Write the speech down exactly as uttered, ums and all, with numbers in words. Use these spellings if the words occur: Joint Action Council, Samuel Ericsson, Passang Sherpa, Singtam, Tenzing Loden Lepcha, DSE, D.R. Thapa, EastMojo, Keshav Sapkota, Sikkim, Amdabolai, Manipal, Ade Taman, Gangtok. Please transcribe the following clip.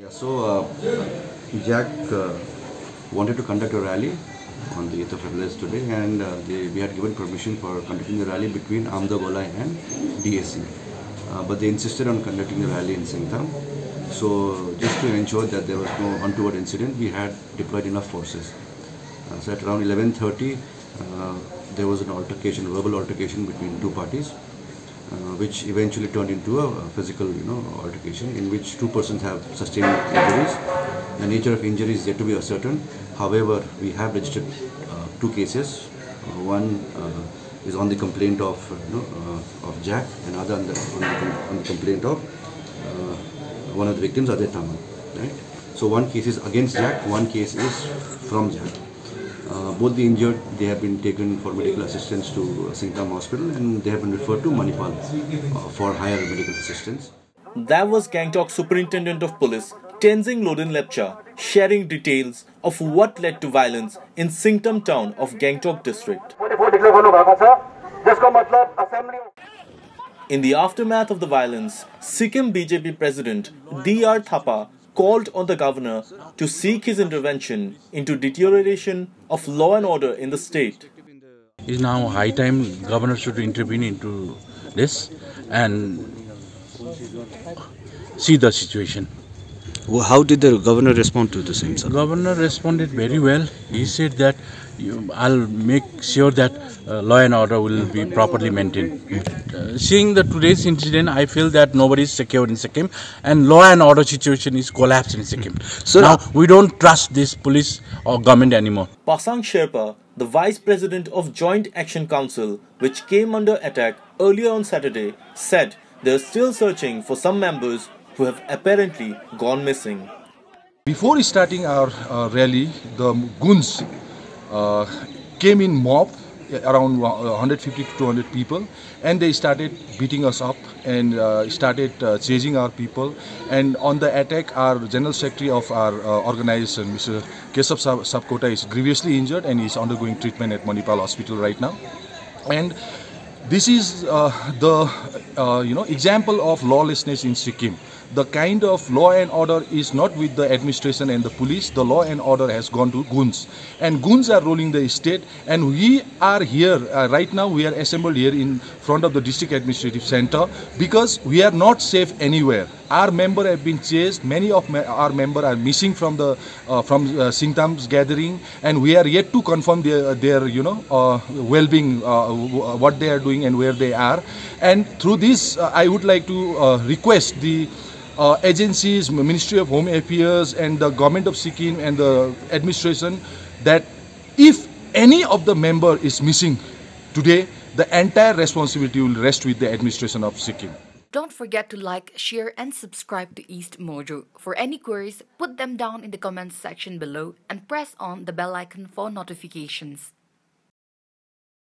Yeah, so uh, Jack uh, wanted to conduct a rally on the eighth of February today, and uh, they, we had given permission for conducting the rally between Amdabolai and D S E. Uh, but they insisted on conducting the rally in Singtam. So just to ensure that there was no untoward incident, we had deployed enough forces. Uh, so at around eleven thirty, uh, there was an altercation, verbal altercation between two parties, uh, which eventually turned into a physical, you know, altercation in which two persons have sustained injuries. The nature of injuries is yet to be ascertained. However, we have registered uh, two cases. Uh, one uh, is on the complaint of, you know, uh, of Jack, and another on the, on the, on the complaint of uh, one of the victims, Ade Taman. Right? So one case is against Jack, one case is from Jack. Uh, both the injured, they have been taken for medical assistance to uh, Singtam Hospital, and they have been referred to Manipal uh, for higher medical assistance. That was Gangtok Superintendent of Police Tenzing Loden Lepcha sharing details of what led to violence in Singtam town of Gangtok district. In the aftermath of the violence, Sikkim B J P President D R Thapa called on the governor to seek his intervention into deterioration of law and order in the state. It is now high time governor should intervene into this and see the situation. How did the governor respond to the same, sir? Governor responded very well. He said that you, I'll make sure that uh, law and order will be properly maintained. Uh, seeing the today's incident, I feel that nobody is secure in Sikkim and law and order situation is collapsed in Sikkim. So now we don't trust this police or government anymore. Passang Sherpa, the vice president of Joint Action Council, which came under attack earlier on Saturday, said they are still searching for some members who have apparently gone missing. Before starting our uh, rally, the goons uh, came in mob, around one hundred fifty to two hundred people, and they started beating us up and uh, started uh, chasing our people. And on the attack, our general secretary of our uh, organization, Mister Keshav Sapkota, is grievously injured and is undergoing treatment at Manipal Hospital right now. And this is uh, the uh, you know example of lawlessness in Sikkim. The kind of law and order is not with the administration and the police. The law and order has gone to goons, and goons are ruling the state. And we are here uh, right now. We are assembled here in front of the district administrative center because we are not safe anywhere. Our members have been chased. Many of our members are missing from the uh, from uh, Singtam's gathering, and we are yet to confirm their their you know uh, well-being, uh, what they are doing and where they are. And through this, uh, I would like to uh, request the Uh, agencies, Ministry of Home Affairs and the government of Sikkim and the administration, that if any of the member is missing today, the entire responsibility will rest with the administration of Sikkim. Don't forget to like, share and subscribe to EastMojo. For any queries, put them down in the comments section below and press on the bell icon for notifications.